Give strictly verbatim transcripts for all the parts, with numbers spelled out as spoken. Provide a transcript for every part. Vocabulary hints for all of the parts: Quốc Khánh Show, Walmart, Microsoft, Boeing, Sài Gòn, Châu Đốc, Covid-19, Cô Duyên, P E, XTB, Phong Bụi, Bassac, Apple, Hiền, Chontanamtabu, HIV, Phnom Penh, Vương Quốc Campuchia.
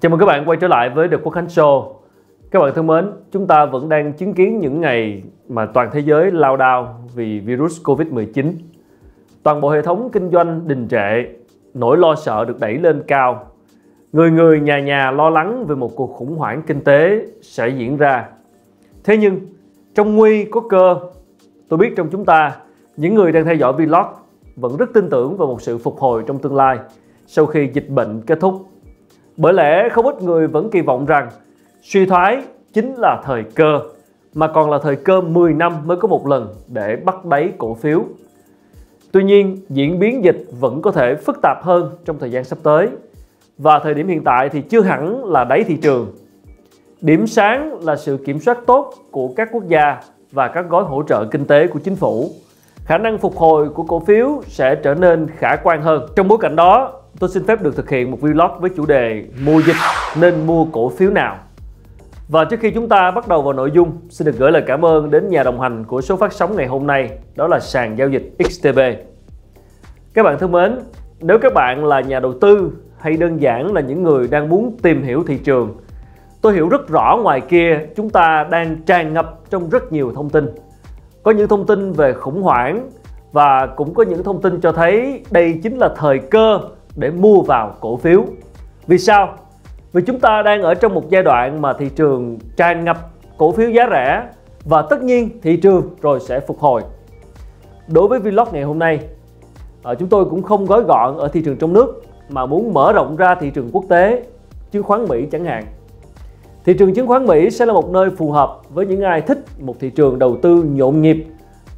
Chào mừng các bạn quay trở lại với The Quốc Khánh Show. Các bạn thân mến, chúng ta vẫn đang chứng kiến những ngày mà toàn thế giới lao đao vì virus Covid mười chín. Toàn bộ hệ thống kinh doanh đình trệ, nỗi lo sợ được đẩy lên cao. Người người nhà nhà lo lắng về một cuộc khủng hoảng kinh tế sẽ diễn ra. Thế nhưng, trong nguy có cơ, tôi biết trong chúng ta, những người đang theo dõi vlog vẫn rất tin tưởng vào một sự phục hồi trong tương lai sau khi dịch bệnh kết thúc. Bởi lẽ không ít người vẫn kỳ vọng rằng suy thoái chính là thời cơ, mà còn là thời cơ mười năm mới có một lần để bắt đáy cổ phiếu. Tuy nhiên, diễn biến dịch vẫn có thể phức tạp hơn trong thời gian sắp tới, và thời điểm hiện tại thì chưa hẳn là đáy thị trường. Điểm sáng là sự kiểm soát tốt của các quốc gia và các gói hỗ trợ kinh tế của chính phủ. Khả năng phục hồi của cổ phiếu sẽ trở nên khả quan hơn. Trong bối cảnh đó, tôi xin phép được thực hiện một vlog với chủ đề "Mùa dịch nên mua cổ phiếu nào?". Và trước khi chúng ta bắt đầu vào nội dung, xin được gửi lời cảm ơn đến nhà đồng hành của số phát sóng ngày hôm nay, đó là sàn giao dịch X T B. Các bạn thân mến, nếu các bạn là nhà đầu tư hay đơn giản là những người đang muốn tìm hiểu thị trường, tôi hiểu rất rõ ngoài kia chúng ta đang tràn ngập trong rất nhiều thông tin. Có những thông tin về khủng hoảng và cũng có những thông tin cho thấy đây chính là thời cơ để mua vào cổ phiếu. Vì sao? Vì chúng ta đang ở trong một giai đoạn mà thị trường tràn ngập cổ phiếu giá rẻ, và tất nhiên thị trường rồi sẽ phục hồi. Đối với vlog ngày hôm nay, chúng tôi cũng không gói gọn ở thị trường trong nước mà muốn mở rộng ra thị trường quốc tế, chứng khoán Mỹ chẳng hạn. Thị trường chứng khoán Mỹ sẽ là một nơi phù hợp với những ai thích một thị trường đầu tư nhộn nhịp,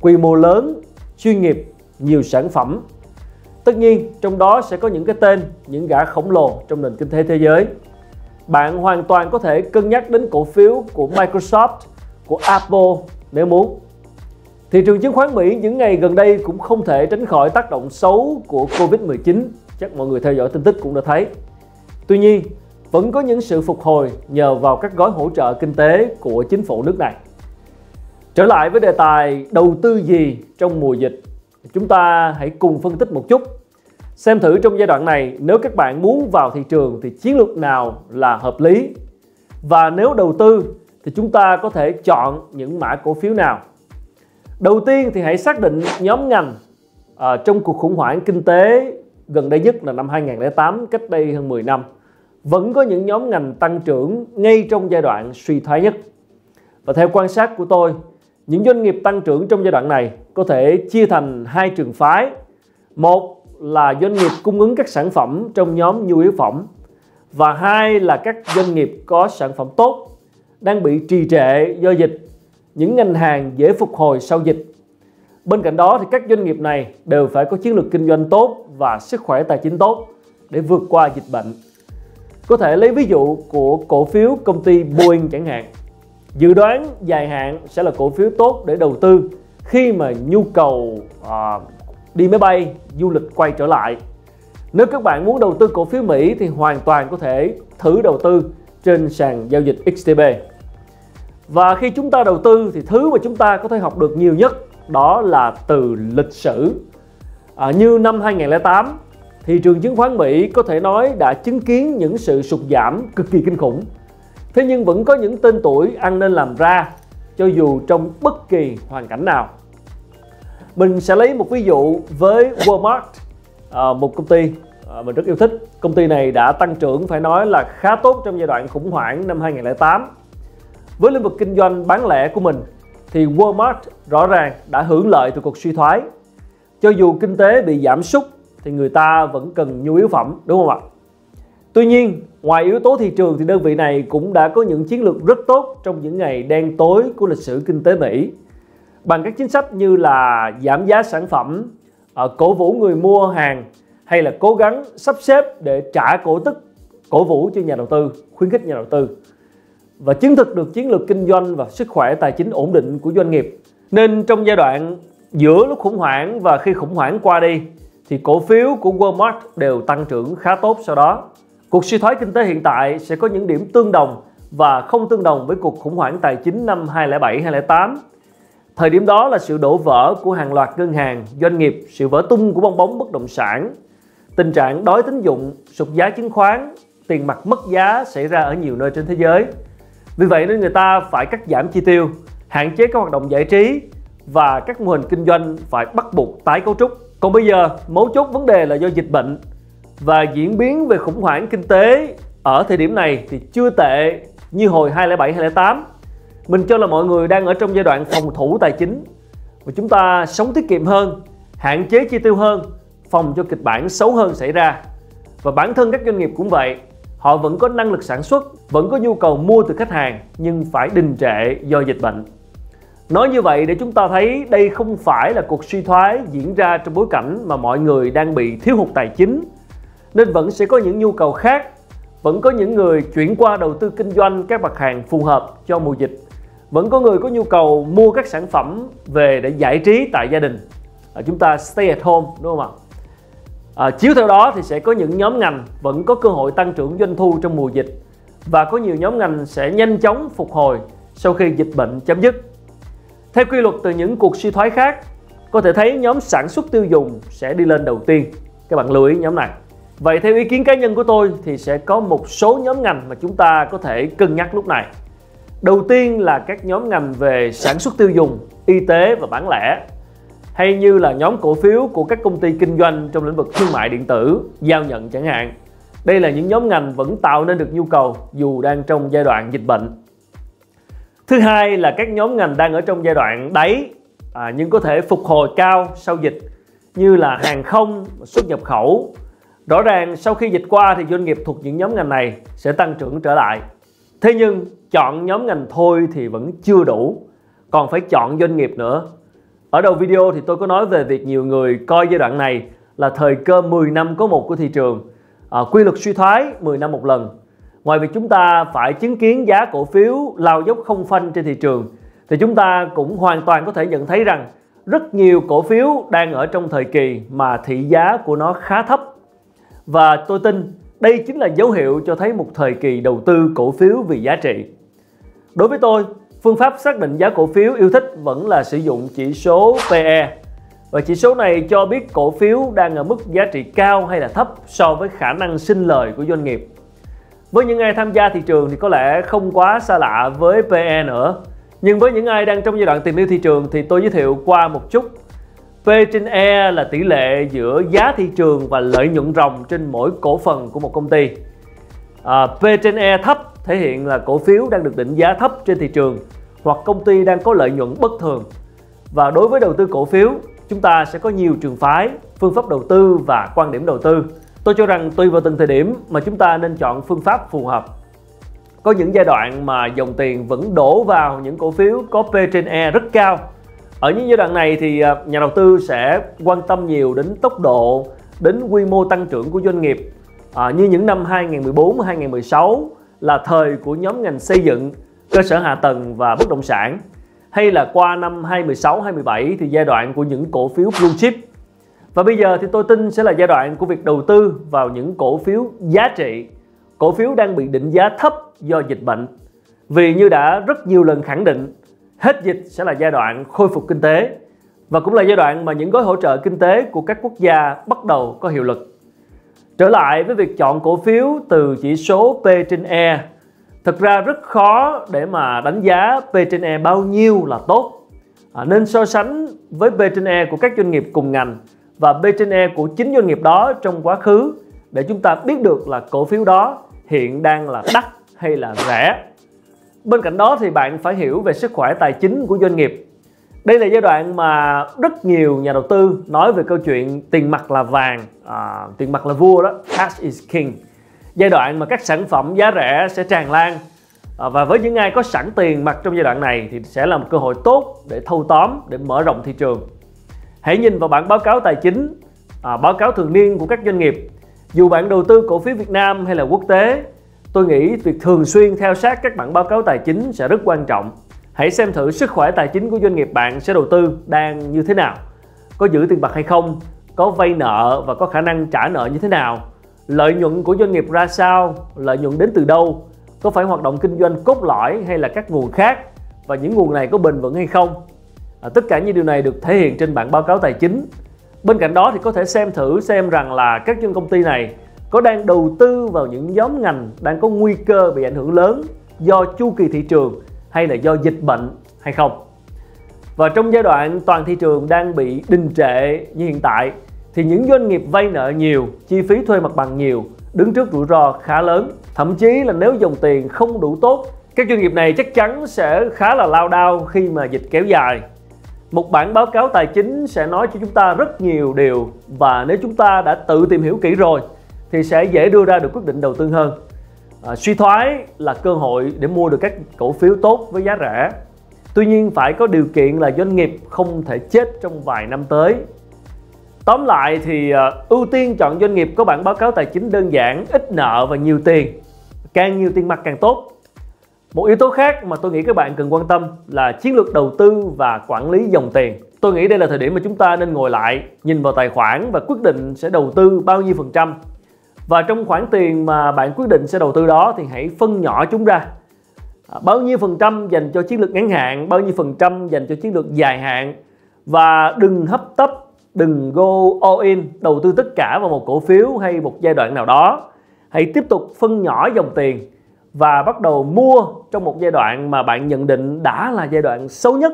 quy mô lớn, chuyên nghiệp, nhiều sản phẩm. Tất nhiên, trong đó sẽ có những cái tên, những gã khổng lồ trong nền kinh tế thế giới. Bạn hoàn toàn có thể cân nhắc đến cổ phiếu của Microsoft, của Apple nếu muốn. Thị trường chứng khoán Mỹ những ngày gần đây cũng không thể tránh khỏi tác động xấu của Covid mười chín. Chắc mọi người theo dõi tin tức cũng đã thấy. Tuy nhiên, vẫn có những sự phục hồi nhờ vào các gói hỗ trợ kinh tế của chính phủ nước này. Trở lại với đề tài đầu tư gì trong mùa dịch, chúng ta hãy cùng phân tích một chút. Xem thử trong giai đoạn này, nếu các bạn muốn vào thị trường thì chiến lược nào là hợp lý? Và nếu đầu tư thì chúng ta có thể chọn những mã cổ phiếu nào? Đầu tiên thì hãy xác định nhóm ngành. À, trong cuộc khủng hoảng kinh tế gần đây nhất là năm hai nghìn không trăm lẻ tám, cách đây hơn mười năm, vẫn có những nhóm ngành tăng trưởng ngay trong giai đoạn suy thoái nhất. Và theo quan sát của tôi, những doanh nghiệp tăng trưởng trong giai đoạn này có thể chia thành hai trường phái. Một là doanh nghiệp cung ứng các sản phẩm trong nhóm nhu yếu phẩm, và hai là các doanh nghiệp có sản phẩm tốt đang bị trì trệ do dịch, những ngành hàng dễ phục hồi sau dịch. Bên cạnh đó thì các doanh nghiệp này đều phải có chiến lược kinh doanh tốt và sức khỏe tài chính tốt để vượt qua dịch bệnh. Có thể lấy ví dụ của cổ phiếu công ty Boeing chẳng hạn. Dự đoán dài hạn sẽ là cổ phiếu tốt để đầu tư khi mà nhu cầu à, đi máy bay, du lịch quay trở lại. Nếu các bạn muốn đầu tư cổ phiếu Mỹ thì hoàn toàn có thể thử đầu tư trên sàn giao dịch X T B. Và khi chúng ta đầu tư thì thứ mà chúng ta có thể học được nhiều nhất đó là từ lịch sử. À, như năm hai nghìn không trăm lẻ tám, thị trường chứng khoán Mỹ có thể nói đã chứng kiến những sự sụt giảm cực kỳ kinh khủng. Thế nhưng vẫn có những tên tuổi ăn nên làm ra, cho dù trong bất kỳ hoàn cảnh nào. Mình sẽ lấy một ví dụ với Walmart, một công ty mình rất yêu thích. Công ty này đã tăng trưởng phải nói là khá tốt trong giai đoạn khủng hoảng năm hai nghìn không trăm lẻ tám. Với lĩnh vực kinh doanh bán lẻ của mình, thì Walmart rõ ràng đã hưởng lợi từ cuộc suy thoái. Cho dù kinh tế bị giảm sút, thì người ta vẫn cần nhu yếu phẩm, đúng không ạ? Tuy nhiên, ngoài yếu tố thị trường thì đơn vị này cũng đã có những chiến lược rất tốt trong những ngày đen tối của lịch sử kinh tế Mỹ. Bằng các chính sách như là giảm giá sản phẩm, cổ vũ người mua hàng hay là cố gắng sắp xếp để trả cổ tức, cổ vũ cho nhà đầu tư, khuyến khích nhà đầu tư. Và chứng thực được chiến lược kinh doanh và sức khỏe tài chính ổn định của doanh nghiệp. Nên trong giai đoạn giữa lúc khủng hoảng và khi khủng hoảng qua đi thì cổ phiếu của Walmart đều tăng trưởng khá tốt sau đó. Cuộc suy thoái kinh tế hiện tại sẽ có những điểm tương đồng và không tương đồng với cuộc khủng hoảng tài chính năm hai nghìn không trăm lẻ bảy hai nghìn không trăm lẻ tám. Thời điểm đó là sự đổ vỡ của hàng loạt ngân hàng, doanh nghiệp, sự vỡ tung của bong bóng bất động sản, tình trạng đói tín dụng, sụt giá chứng khoán, tiền mặt mất giá xảy ra ở nhiều nơi trên thế giới. Vì vậy nên người ta phải cắt giảm chi tiêu, hạn chế các hoạt động giải trí và các mô hình kinh doanh phải bắt buộc tái cấu trúc. Còn bây giờ, mấu chốt vấn đề là do dịch bệnh và diễn biến về khủng hoảng kinh tế ở thời điểm này thì chưa tệ như hồi hai không không bảy hai không không tám. Mình cho là mọi người đang ở trong giai đoạn phòng thủ tài chính và chúng ta sống tiết kiệm hơn, hạn chế chi tiêu hơn, phòng cho kịch bản xấu hơn xảy ra. Và bản thân các doanh nghiệp cũng vậy, họ vẫn có năng lực sản xuất, vẫn có nhu cầu mua từ khách hàng nhưng phải đình trệ do dịch bệnh. Nói như vậy để chúng ta thấy đây không phải là cuộc suy thoái diễn ra trong bối cảnh mà mọi người đang bị thiếu hụt tài chính, nên vẫn sẽ có những nhu cầu khác, vẫn có những người chuyển qua đầu tư kinh doanh các mặt hàng phù hợp cho mùa dịch, vẫn có người có nhu cầu mua các sản phẩm về để giải trí tại gia đình. À, chúng ta stay at home, đúng không ạ? À, chiếu theo đó thì sẽ có những nhóm ngành vẫn có cơ hội tăng trưởng doanh thu trong mùa dịch và có nhiều nhóm ngành sẽ nhanh chóng phục hồi sau khi dịch bệnh chấm dứt. Theo quy luật từ những cuộc suy thoái khác, có thể thấy nhóm sản xuất tiêu dùng sẽ đi lên đầu tiên. Các bạn lưu ý nhóm này. Vậy theo ý kiến cá nhân của tôi thì sẽ có một số nhóm ngành mà chúng ta có thể cân nhắc lúc này. Đầu tiên là các nhóm ngành về sản xuất tiêu dùng, y tế và bán lẻ, hay như là nhóm cổ phiếu của các công ty kinh doanh trong lĩnh vực thương mại điện tử, giao nhận chẳng hạn. Đây là những nhóm ngành vẫn tạo nên được nhu cầu dù đang trong giai đoạn dịch bệnh. Thứ hai là các nhóm ngành đang ở trong giai đoạn đáy à, nhưng có thể phục hồi cao sau dịch, như là hàng không, xuất nhập khẩu. Rõ ràng sau khi dịch qua thì doanh nghiệp thuộc những nhóm ngành này sẽ tăng trưởng trở lại. Thế nhưng chọn nhóm ngành thôi thì vẫn chưa đủ, còn phải chọn doanh nghiệp nữa. Ở đầu video thì tôi có nói về việc nhiều người coi giai đoạn này là thời cơ mười năm có một của thị trường, à, quy luật suy thoái mười năm một lần. Ngoài việc chúng ta phải chứng kiến giá cổ phiếu lao dốc không phanh trên thị trường, thì chúng ta cũng hoàn toàn có thể nhận thấy rằng rất nhiều cổ phiếu đang ở trong thời kỳ mà thị giá của nó khá thấp. Và tôi tin đây chính là dấu hiệu cho thấy một thời kỳ đầu tư cổ phiếu vì giá trị. Đối với tôi, phương pháp xác định giá cổ phiếu yêu thích vẫn là sử dụng chỉ số P E. Và chỉ số này cho biết cổ phiếu đang ở mức giá trị cao hay là thấp so với khả năng sinh lời của doanh nghiệp. Với những ai tham gia thị trường thì có lẽ không quá xa lạ với P E nữa. Nhưng với những ai đang trong giai đoạn tìm hiểu thị trường thì tôi giới thiệu qua một chút. P trên E là tỷ lệ giữa giá thị trường và lợi nhuận ròng trên mỗi cổ phần của một công ty. À, P trên E thấp thể hiện là cổ phiếu đang được định giá thấp trên thị trường hoặc công ty đang có lợi nhuận bất thường. Và đối với đầu tư cổ phiếu, chúng ta sẽ có nhiều trường phái, phương pháp đầu tư và quan điểm đầu tư. Tôi cho rằng tùy vào từng thời điểm mà chúng ta nên chọn phương pháp phù hợp. Có những giai đoạn mà dòng tiền vẫn đổ vào những cổ phiếu có P trên E rất cao. Ở những giai đoạn này thì nhà đầu tư sẽ quan tâm nhiều đến tốc độ, đến quy mô tăng trưởng của doanh nghiệp. À, như những năm hai nghìn không trăm mười bốn hai nghìn không trăm mười sáu là thời của nhóm ngành xây dựng, cơ sở hạ tầng và bất động sản. Hay là qua năm hai nghìn không trăm mười sáu hai nghìn không trăm mười bảy thì giai đoạn của những cổ phiếu blue chip. Và bây giờ thì tôi tin sẽ là giai đoạn của việc đầu tư vào những cổ phiếu giá trị, cổ phiếu đang bị định giá thấp do dịch bệnh. Vì như đã rất nhiều lần khẳng định, hết dịch sẽ là giai đoạn khôi phục kinh tế và cũng là giai đoạn mà những gói hỗ trợ kinh tế của các quốc gia bắt đầu có hiệu lực. Trở lại với việc chọn cổ phiếu từ chỉ số P trên E, thật ra rất khó để mà đánh giá P trên E bao nhiêu là tốt. À, nên so sánh với P trên E của các doanh nghiệp cùng ngành và P trên E của chính doanh nghiệp đó trong quá khứ để chúng ta biết được là cổ phiếu đó hiện đang là đắt hay là rẻ. Bên cạnh đó thì bạn phải hiểu về sức khỏe tài chính của doanh nghiệp. Đây là giai đoạn mà rất nhiều nhà đầu tư nói về câu chuyện tiền mặt là vàng, à, tiền mặt là vua đó, cash is king. Giai đoạn mà các sản phẩm giá rẻ sẽ tràn lan à, và với những ai có sẵn tiền mặt trong giai đoạn này thì sẽ là một cơ hội tốt để thâu tóm, để mở rộng thị trường. Hãy nhìn vào bản báo cáo tài chính, à, báo cáo thường niên của các doanh nghiệp. Dù bạn đầu tư cổ phiếu Việt Nam hay là quốc tế, tôi nghĩ việc thường xuyên theo sát các bản báo cáo tài chính sẽ rất quan trọng. Hãy xem thử sức khỏe tài chính của doanh nghiệp bạn sẽ đầu tư đang như thế nào. Có giữ tiền bạc hay không, có vay nợ và có khả năng trả nợ như thế nào. Lợi nhuận của doanh nghiệp ra sao, lợi nhuận đến từ đâu, có phải hoạt động kinh doanh cốt lõi hay là các nguồn khác và những nguồn này có bền vững hay không. À, tất cả những điều này được thể hiện trên bản báo cáo tài chính. Bên cạnh đó thì có thể xem thử xem rằng là các doanh công ty này có đang đầu tư vào những nhóm ngành đang có nguy cơ bị ảnh hưởng lớn do chu kỳ thị trường hay là do dịch bệnh hay không. Và trong giai đoạn toàn thị trường đang bị đình trệ như hiện tại thì những doanh nghiệp vay nợ nhiều, chi phí thuê mặt bằng nhiều, đứng trước rủi ro khá lớn. Thậm chí là nếu dòng tiền không đủ tốt, các doanh nghiệp này chắc chắn sẽ khá là lao đao khi mà dịch kéo dài. Một bản báo cáo tài chính sẽ nói cho chúng ta rất nhiều điều, và nếu chúng ta đã tự tìm hiểu kỹ rồi thì sẽ dễ đưa ra được quyết định đầu tư hơn. À, suy thoái là cơ hội để mua được các cổ phiếu tốt với giá rẻ. Tuy nhiên phải có điều kiện là doanh nghiệp không thể chết trong vài năm tới. Tóm lại thì à, ưu tiên chọn doanh nghiệp có bản báo cáo tài chính đơn giản, ít nợ và nhiều tiền. Càng nhiều tiền mặt càng tốt. Một yếu tố khác mà tôi nghĩ các bạn cần quan tâm là chiến lược đầu tư và quản lý dòng tiền. Tôi nghĩ đây là thời điểm mà chúng ta nên ngồi lại, nhìn vào tài khoản và quyết định sẽ đầu tư bao nhiêu phần trăm. Và trong khoản tiền mà bạn quyết định sẽ đầu tư đó thì hãy phân nhỏ chúng ra. À, bao nhiêu phần trăm dành cho chiến lược ngắn hạn, bao nhiêu phần trăm dành cho chiến lược dài hạn. Và đừng hấp tấp, đừng go all in, đầu tư tất cả vào một cổ phiếu hay một giai đoạn nào đó. Hãy tiếp tục phân nhỏ dòng tiền và bắt đầu mua trong một giai đoạn mà bạn nhận định đã là giai đoạn xấu nhất.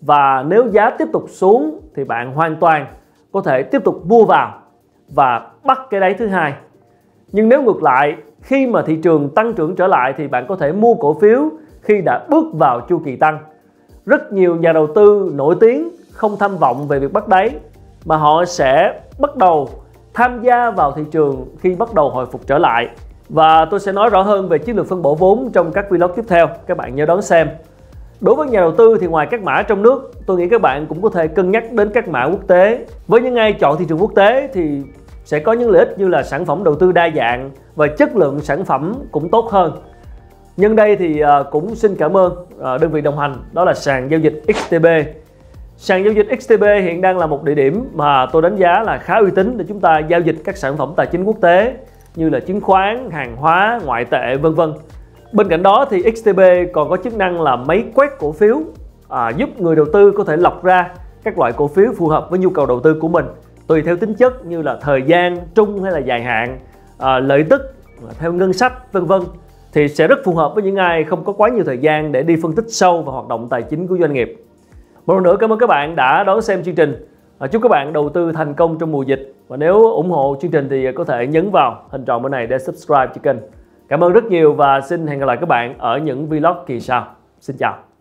Và nếu giá tiếp tục xuống thì bạn hoàn toàn có thể tiếp tục mua vào và bắt cái đáy thứ hai. Nhưng nếu ngược lại, khi mà thị trường tăng trưởng trở lại thì bạn có thể mua cổ phiếu khi đã bước vào chu kỳ tăng. Rất nhiều nhà đầu tư nổi tiếng không tham vọng về việc bắt đáy, mà họ sẽ bắt đầu tham gia vào thị trường khi bắt đầu hồi phục trở lại. Và tôi sẽ nói rõ hơn về chiến lược phân bổ vốn trong các vlog tiếp theo, các bạn nhớ đón xem. Đối với nhà đầu tư thì ngoài các mã trong nước, tôi nghĩ các bạn cũng có thể cân nhắc đến các mã quốc tế. Với những ai chọn thị trường quốc tế thì sẽ có những lợi ích như là sản phẩm đầu tư đa dạng và chất lượng sản phẩm cũng tốt hơn. Nhân đây thì cũng xin cảm ơn đơn vị đồng hành, đó là sàn giao dịch ích tê bê. Sàn giao dịch ích tê bê hiện đang là một địa điểm mà tôi đánh giá là khá uy tín để chúng ta giao dịch các sản phẩm tài chính quốc tế như là chứng khoán, hàng hóa, ngoại tệ, vân vân. Bên cạnh đó thì ích tê bê còn có chức năng là máy quét cổ phiếu, à, giúp người đầu tư có thể lọc ra các loại cổ phiếu phù hợp với nhu cầu đầu tư của mình, tùy theo tính chất như là thời gian, trung hay là dài hạn, à, lợi tức, theo ngân sách, vân vân. Thì sẽ rất phù hợp với những ai không có quá nhiều thời gian để đi phân tích sâu vào hoạt động tài chính của doanh nghiệp. Một lần nữa cảm ơn các bạn đã đón xem chương trình. À, chúc các bạn đầu tư thành công trong mùa dịch. Và nếu ủng hộ chương trình thì có thể nhấn vào hình tròn bên này để subscribe cho kênh. Cảm ơn rất nhiều và xin hẹn gặp lại các bạn ở những vlog kỳ sau. Xin chào!